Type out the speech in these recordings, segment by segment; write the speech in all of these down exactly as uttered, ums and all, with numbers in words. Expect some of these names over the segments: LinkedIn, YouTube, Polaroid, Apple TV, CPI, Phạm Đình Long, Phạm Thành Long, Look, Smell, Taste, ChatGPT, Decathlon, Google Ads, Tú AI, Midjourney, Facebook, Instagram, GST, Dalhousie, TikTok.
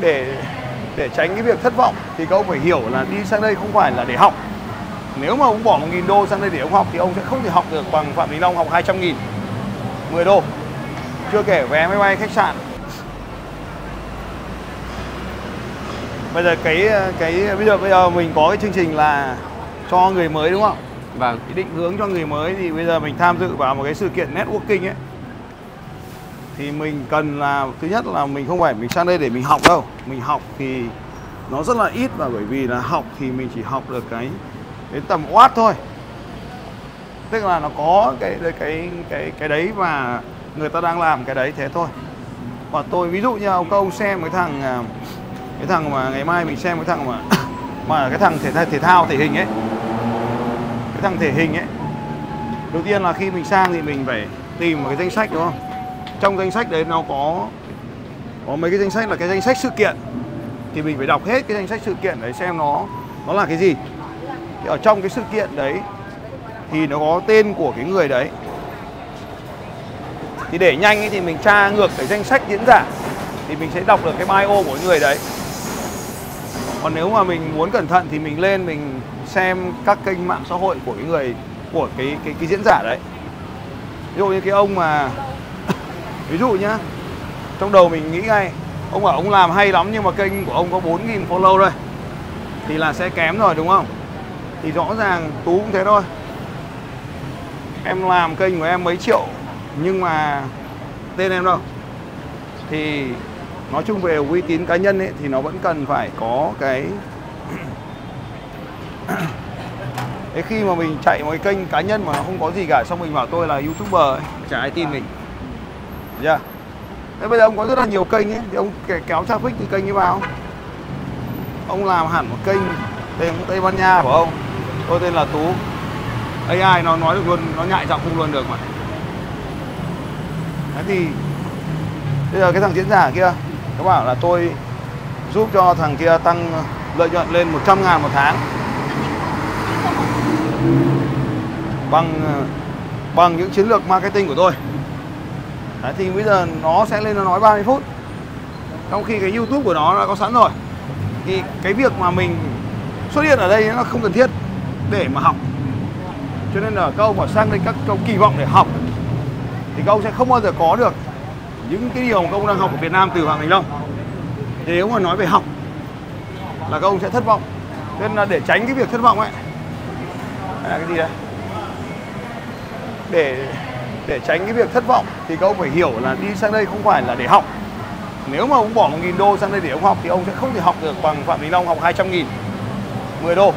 để để tránh cái việc thất vọng thì các ông phải hiểu là đi sang đây không phải là để học. Nếu mà ông bỏ một nghìn đô sang đây để ông học thì ông sẽ không thể học được bằng Phạm Đình Long học hai trăm nghìn, mười đô, chưa kể vé máy bay, khách sạn. Bây giờ cái cái bây giờ bây giờ mình có cái chương trình là cho người mới, đúng không? Vâng. Cái định hướng cho người mới thì bây giờ mình tham dự vào một cái sự kiện networking ấy, thì mình cần là thứ nhất là mình không phải mình sang đây để mình học đâu. Mình học thì nó rất là ít, và bởi vì là học thì mình chỉ học được cái đến tầm oát thôi. Tức là nó có cái cái cái cái đấy và người ta đang làm cái đấy, thế thôi. Và tôi ví dụ như ông câu xem cái thằng cái thằng mà ngày mai mình xem cái thằng mà mà cái thằng thể thao, thể thao thể hình ấy, cái thằng thể hình ấy. Đầu tiên là khi mình sang thì mình phải tìm một cái danh sách, đúng không? Trong danh sách đấy nó có có mấy cái danh sách là cái danh sách sự kiện, thì mình phải đọc hết cái danh sách sự kiện đấy xem nó nó là cái gì. Thì ở trong cái sự kiện đấy thì nó có tên của cái người đấy. Thì để nhanh ấy, thì mình tra ngược cái danh sách diễn giả thì mình sẽ đọc được cái bio của người đấy. Còn nếu mà mình muốn cẩn thận thì mình lên mình xem các kênh mạng xã hội của cái người của cái cái cái diễn giả đấy. Ví dụ như cái ông mà ví dụ nhá, trong đầu mình nghĩ ngay, ông bảo ông làm hay lắm nhưng mà kênh của ông có bốn nghìn follow thôi thì là sẽ kém rồi, đúng không? Thì rõ ràng Tú cũng thế thôi. Em làm kênh của em mấy triệu nhưng mà tên em đâu. Thì nói chung về uy tín cá nhân ấy, thì nó vẫn cần phải có cái thế. Khi mà mình chạy một cái kênh cá nhân mà nó không có gì cả, xong mình bảo tôi là YouTuber ấy, chả ai tin mình. Yeah. Thế bây giờ ông có rất là nhiều kênh ấy, thì ông kéo traffic từ kênh ấy vào. Ông làm hẳn một kênh tên Tây Ban Nha của ông, tôi tên là Tú a i, nó nói được luôn, nó nhại giọng không luôn được mà. Thế thì bây giờ cái thằng diễn giả kia nó bảo là tôi giúp cho thằng kia tăng lợi nhuận lên một trăm ngàn một tháng bằng bằng những chiến lược marketing của tôi. Đấy, thì bây giờ nó sẽ lên nó nói ba mươi phút, trong khi cái YouTube của nó đã có sẵn rồi. Thì cái việc mà mình xuất hiện ở đây nó không cần thiết để mà học. Cho nên là các ông phải sang đây các câu kỳ vọng để học thì các ông sẽ không bao giờ có được những cái điều mà các ông đang học ở Việt Nam từ Phạm Đình Long. Nếu mà nói về học là các ông sẽ thất vọng. Nên là để tránh cái việc thất vọng ấy, đây là cái gì đấy, để để tránh cái việc thất vọng thì các ông phải hiểu là đi sang đây không phải là để học. Nếu mà ông bỏ một nghìn đô sang đây để ông học thì ông sẽ không thể học được bằng Phạm Đình Long học hai trăm nghìn, mười đô,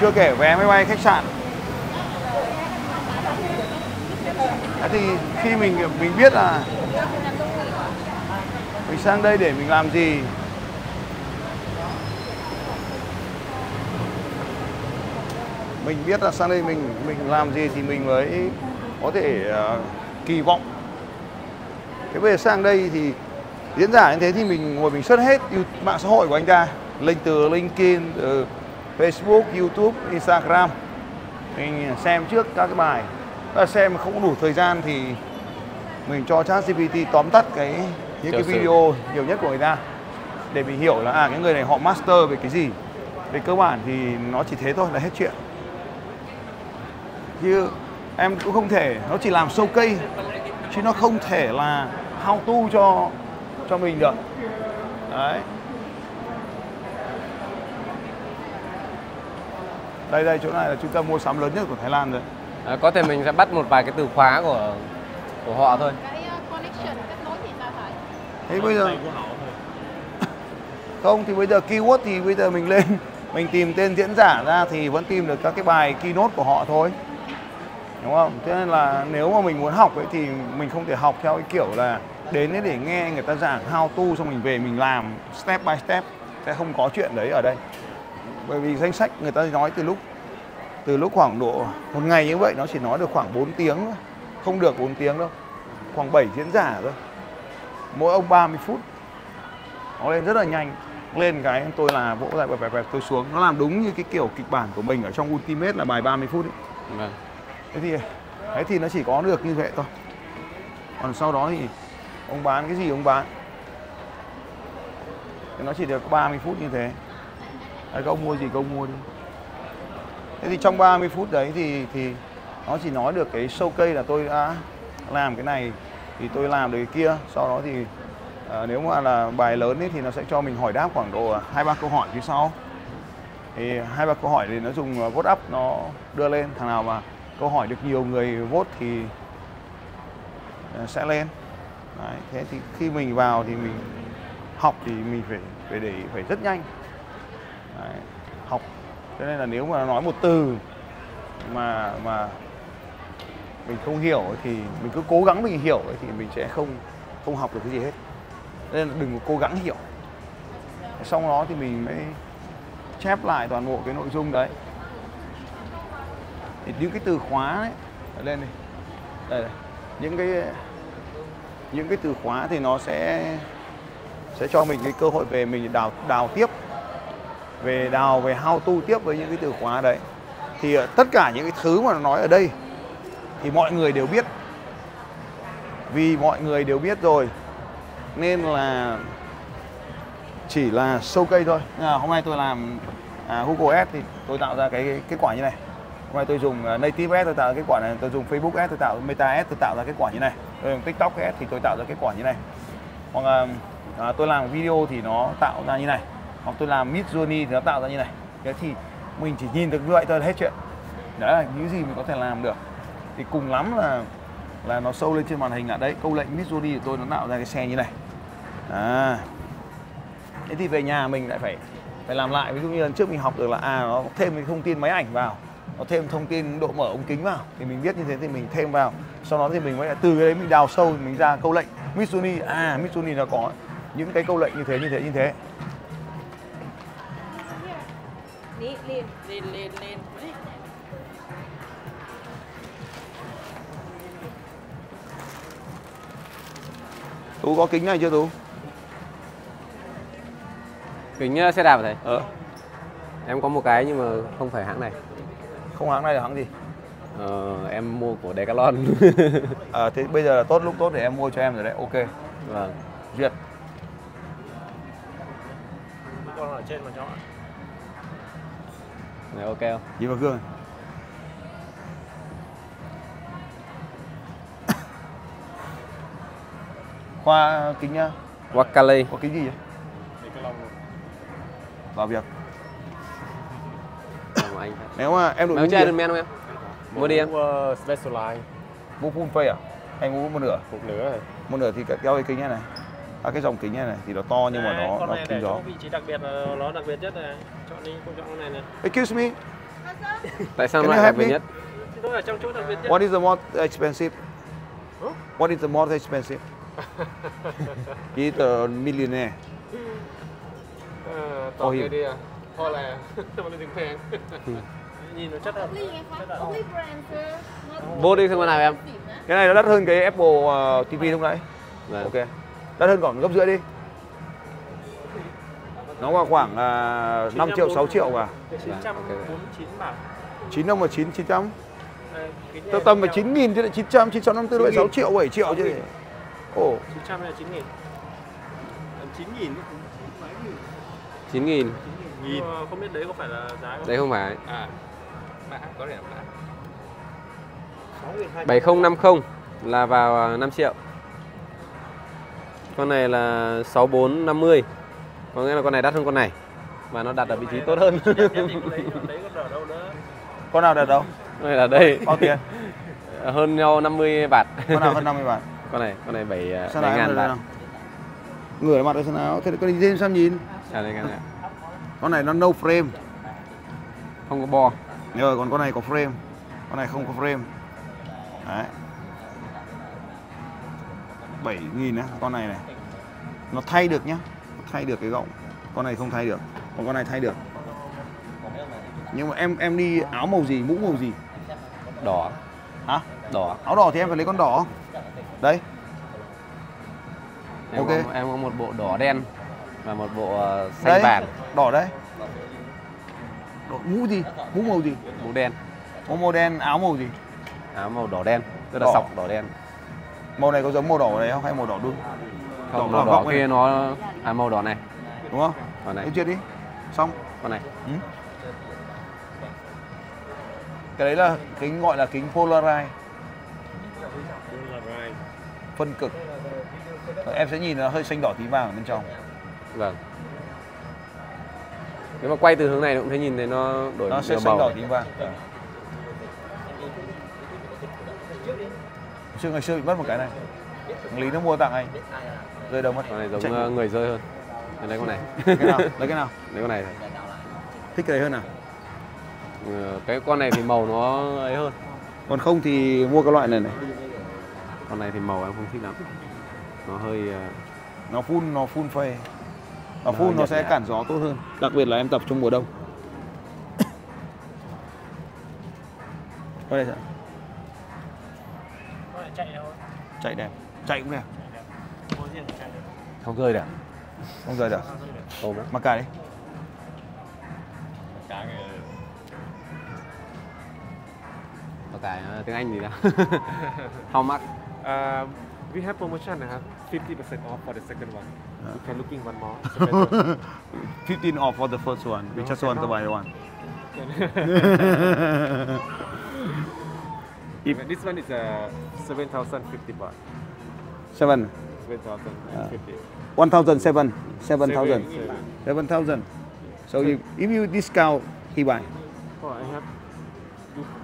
chưa kể vé máy bay, khách sạn. Thế thì khi mình mình biết là mình sang đây để mình làm gì, mình biết là sang đây mình mình làm gì thì mình mới có thể uh, kỳ vọng. Thế bây giờ sang đây thì diễn giả như thế thì mình ngồi mình search hết mạng xã hội của anh ta, link từ LinkedIn, từ Facebook, YouTube, Instagram, mình xem trước các cái bài. Và xem không đủ thời gian thì mình cho ChatGPT tóm tắt cái những cái video nhiều nhất của người ta để mình hiểu là à, cái người này họ master về cái gì. Về cơ bản thì nó chỉ thế thôi là hết chuyện. Chứ em cũng không thể, nó chỉ làm showcase chứ nó không thể là how to cho cho mình được. Đấy. Đây đây, chỗ này là trung tâm mua sắm lớn nhất của Thái Lan rồi. À, có thể mình sẽ bắt một vài cái từ khóa của của họ thôi. Cái connection kết nối thì là phải. Thế bây giờ không thì bây giờ keyword thì bây giờ mình lên mình tìm tên diễn giả ra thì vẫn tìm được các cái bài keynote của họ thôi, đúng không? Thế nên là nếu mà mình muốn học ấy thì mình không thể học theo cái kiểu là đến để nghe người ta giảng how to xong mình về mình làm step by step, sẽ không có chuyện đấy ở đây. Bởi vì danh sách người ta nói từ lúc từ lúc khoảng độ một ngày như vậy nó chỉ nói được khoảng bốn tiếng thôi. Không được bốn tiếng đâu, khoảng bảy diễn giả thôi, mỗi ông ba mươi phút. Nó lên rất là nhanh, lên cái tôi là vỗ lại bẹp bẹp bẹp tôi xuống. Nó làm đúng như cái kiểu kịch bản của mình ở trong Ultimate là bài ba mươi phút ấy. Vâng. Thế thì thế thì nó chỉ có được như vậy thôi. Còn sau đó thì ông bán cái gì ông bán. nó chỉ được ba mươi phút như thế. Các ông mua gì các ông mua đi. Thế thì trong ba mươi phút đấy thì thì nó chỉ nói được cái showcase là tôi đã làm cái này thì tôi làm được cái kia. Sau đó thì à, nếu mà là bài lớn ấy, thì nó sẽ cho mình hỏi đáp khoảng độ hai ba câu hỏi phía sau. Thì hai ba câu hỏi thì nó dùng vote up nó đưa lên, thằng nào mà câu hỏi được nhiều người vote thì sẽ lên. Đấy, thế thì khi mình vào thì mình học thì mình phải phải để phải rất nhanh. Đấy, học. Cho nên là nếu mà nói một từ mà mà mình không hiểu thì mình cứ cố gắng mình hiểu thì mình sẽ không không học được cái gì hết. Nên là đừng có cố gắng hiểu. Sau đó thì mình mới chép lại toàn bộ cái nội dung đấy. Thì những cái từ khóa đấy, lên đây. Đây, đây. Những cái những cái từ khóa thì nó sẽ sẽ cho mình cái cơ hội về mình đào đào tiếp. Về đào về how to tiếp với những cái từ khóa đấy. Thì tất cả những cái thứ mà nó nói ở đây thì mọi người đều biết. Vì mọi người đều biết rồi nên là chỉ là showcase thôi. À, hôm nay tôi làm à, Google Ads thì tôi tạo ra cái, cái kết quả như này. Hôm nay tôi dùng uh, Native Ads tôi tạo ra kết quả này, tôi dùng Facebook Ads tôi tạo Meta Ads tôi tạo ra kết quả như này, tôi dùng TikTok Ads thì tôi tạo ra kết quả như này. Hoặc là à, tôi làm video thì nó tạo ra như này, hoặc tôi làm Midjourney thì nó tạo ra như này. Thế thì mình chỉ nhìn được như vậy thôi hết chuyện. Đấy là những gì mình có thể làm được. Thì cùng lắm là là nó show lên trên màn hình là đấy, câu lệnh Midjourney của tôi nó tạo ra cái xe như này. À. Thế thì về nhà mình lại phải phải làm lại. Ví dụ như lần trước mình học được là à nó thêm cái thông tin máy ảnh vào, nó thêm thông tin độ mở ống kính vào thì mình biết như thế thì mình thêm vào. Sau đó thì mình mới từ cái đấy mình đào sâu mình ra câu lệnh Midjourney. À Midjourney nó có những cái câu lệnh như thế như thế như thế. Lên lên lên lên lên. Tú có kính này chưa Tú? Kính xe đạp thầy? Ờ. Em có một cái nhưng mà không phải hãng này. Không hãng này là hãng gì? Ờ, em mua của Decathlon. À, thế bây giờ là tốt lúc tốt để em mua cho em rồi đấy. Ok. Vâng. Duyệt. Con ở trên mà cho ạ. Này ok không? Nhìn vào gương. Khoa kính nhá. Wakali. Có kính gì vậy? Vào việc. Anh nếu mà em đội chơi men không em? Mua đi em. Mua Specialized. Mua full face à? Anh mua một nửa. Một nửa này. Một nửa thì kéo cái kính này này. À, cái dòng kính này này thì nó to nhưng mà nó nó kính gió. Vị trí đặc biệt là nó đặc biệt nhất này. Chọn đi, cô chọn con này này. Excuse me. Tại sao nó đặc biệt nhất? Tôi ở trong chỗ đặc biệt nhất. What is the most expensive? Huh? What is the most expensive? It's a millionaire. Tỏ cái đi à, thôi là nó lên tiếng phèn. Nhìn nó chất thật. Vô đi xem con nào em. Cái này nó đắt hơn cái Apple ti vi lúc nãy. Ok. Đắt hơn khoảng gấp rưỡi đi. Nó vào khoảng uh, năm triệu, sáu triệu cả. chín trăm bốn mươi chín bảng. chín năm và chín, chín trăm. Tao tầm là chín nghìn chứ lại chín trăm, chín sáu năm tư lại sáu triệu, bảy triệu chứ. Ồ. chín trăm là chín nghìn. chín nghìn. chín nghìn. chín nghìn. Không biết đấy có phải là giá không? Đấy không phải. À. Mã có rẻ không ạ? bảy không năm không là vào năm triệu. Con này là sáu bốn năm mươi. Có nghĩa là con này đắt hơn con này. Mà nó đặt ở vị trí tốt hơn. Con nào đặt đâu? Con này là đây. Bao tiền? Hơn nhau năm mươi bạt. Con nào hơn năm mươi bạt? Con này, con này bảy ngàn bạt. Ngửa mặt ở sao nào? Thế con nhìn sao nhìn? À, đây, này. Con này nó no frame. Không có bo. Rồi còn con này có frame. Con này không có frame. Đấy. bảy nghìn á, con này này. Nó thay được nhá. Thay được cái gọng. Con này không thay được. Còn con này thay được. Nhưng mà em em đi áo màu gì, mũ màu gì? Đỏ. Hả? Đỏ. Áo đỏ thì em phải lấy con đỏ. Đấy. Em ok. Có, em có một bộ đỏ đen. Và một bộ xanh đấy, vàng. Đỏ đấy. Đỏ, mũ gì? Mũ màu gì? Mũ đen. Mũ màu đen, áo màu gì? Áo màu đỏ đen. Tức là đỏ. Sọc đỏ đen. Màu này có giống màu đỏ này không? Hay màu đỏ đun? Không, đỏ, màu đỏ, đỏ, đỏ kia này. Nó... À màu đỏ này. đúng không? Vào này. Em duyệt đi. Xong. Vào này. Ừ. Cái đấy là kính gọi là kính Polaroid. Phân cực. Em sẽ nhìn nó hơi xanh đỏ tí vàng ở bên trong. Vâng. Nếu mà quay từ hướng này cũng thấy nhìn thấy nó đổi nó sẽ xanh đỏ tí vàng. À. Chưa ngày xưa bị mất một cái này. Lý nó mua tặng anh. Rơi đầu mất. Con này giống chạy người rơi hơn. Lấy con này. Cái nào? Lấy cái nào? Lấy con này. Thích cái này hơn à? Ừ, cái con này thì màu nó ấy hơn. Còn không thì mua cái loại này này. Con này thì màu em không thích lắm. Nó hơi nó phun nó phun phê. Nó phun nó sẽ cản gió tốt hơn. Đặc biệt là em tập trong mùa đông. Qua đây sao? Chạy đâu? Chạy đẹp. Chạy cũng đẹp. Không rơi được. Không rơi được. Ôm đấy. Mặc cả đi. Mặc cả tiếng Anh gì đó. How much? Uh, we have promotion I have fifty percent off for the second one. Uh. You can looking one more. fifteen off for the first one. We no, just want to buy one. If this one is a uh, seven thousand fifty baht. Seven. seven thousand fifty. One thousand seven. Seven thousand. Seven thousand. So you, if you discount, he buy. Oh, I have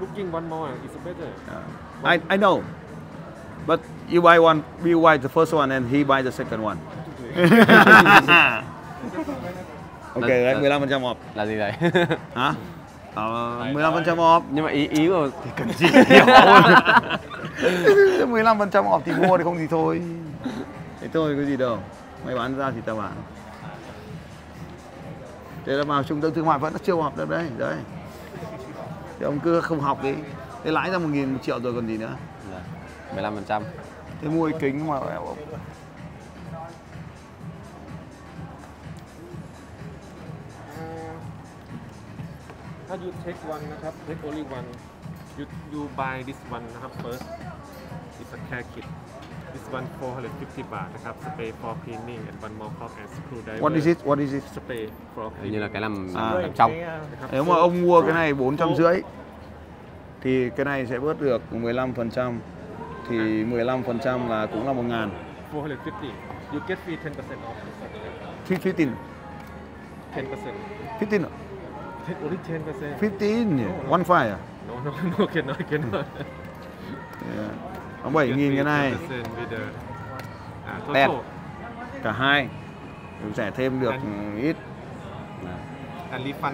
looking one more. It's better. Uh, I I know, but you buy one. We buy the first one, and he buy the second one. Okay, đấy, mười lăm phần trăm off. Là gì đấy? Hả? mười lăm phần trăm off. Nhưng mà ý ý của thì cần gì nhiều hơn. mười lăm phần trăm off thì mua thì không gì thôi. Thế thôi có gì đâu. Mày bán ra thì tao bán. Thế là vào trung tâm thương mại vẫn chưa học được đấy. Đấy. Thế ông cứ không học đi. Thế lãi ra một nghìn một triệu rồi còn gì nữa. mười lăm phần trăm. Thế mua cái kính mà bảo ông. How you take one,นะครับ take only one. You you buy this one, นะครับ first. It's a care kit. This one four hundred fifty baht, นะครับ spray for cleaning and one more cork and screwdriver. What is it? What is it? Spray for cleaning. Như là cái làm à, làm trong. Nếu mà ông mua cái này bốn trăm rưỡi thì cái này sẽ bớt được mười lăm phần trăm. Thì mười lăm phần trăm là cũng là một nghìn. four hundred fifty. You get free ten percent off. fifteen. ten percent. fifteen. Only ten percent. Fifteen, one fire. No, no, no, cannot, cannot. Ông bảy nghìn cái này. Đẹp. Cả hai. Rẻ thêm được ít. And refund,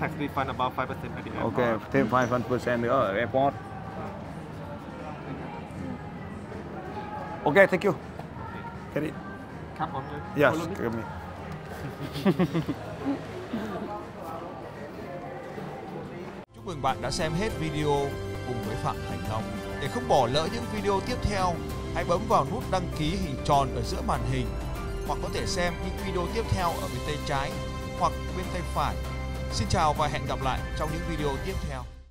tax refund about five percent at the airport. Okay, thêm five percent nữa ở airport. Okay, thank you. Ready? Come on. Yes, come on. Cảm ơn bạn đã xem hết video cùng với Phạm Thành Long. Để không bỏ lỡ những video tiếp theo, hãy bấm vào nút đăng ký hình tròn ở giữa màn hình, hoặc có thể xem những video tiếp theo ở bên tay trái hoặc bên tay phải. Xin chào và hẹn gặp lại trong những video tiếp theo.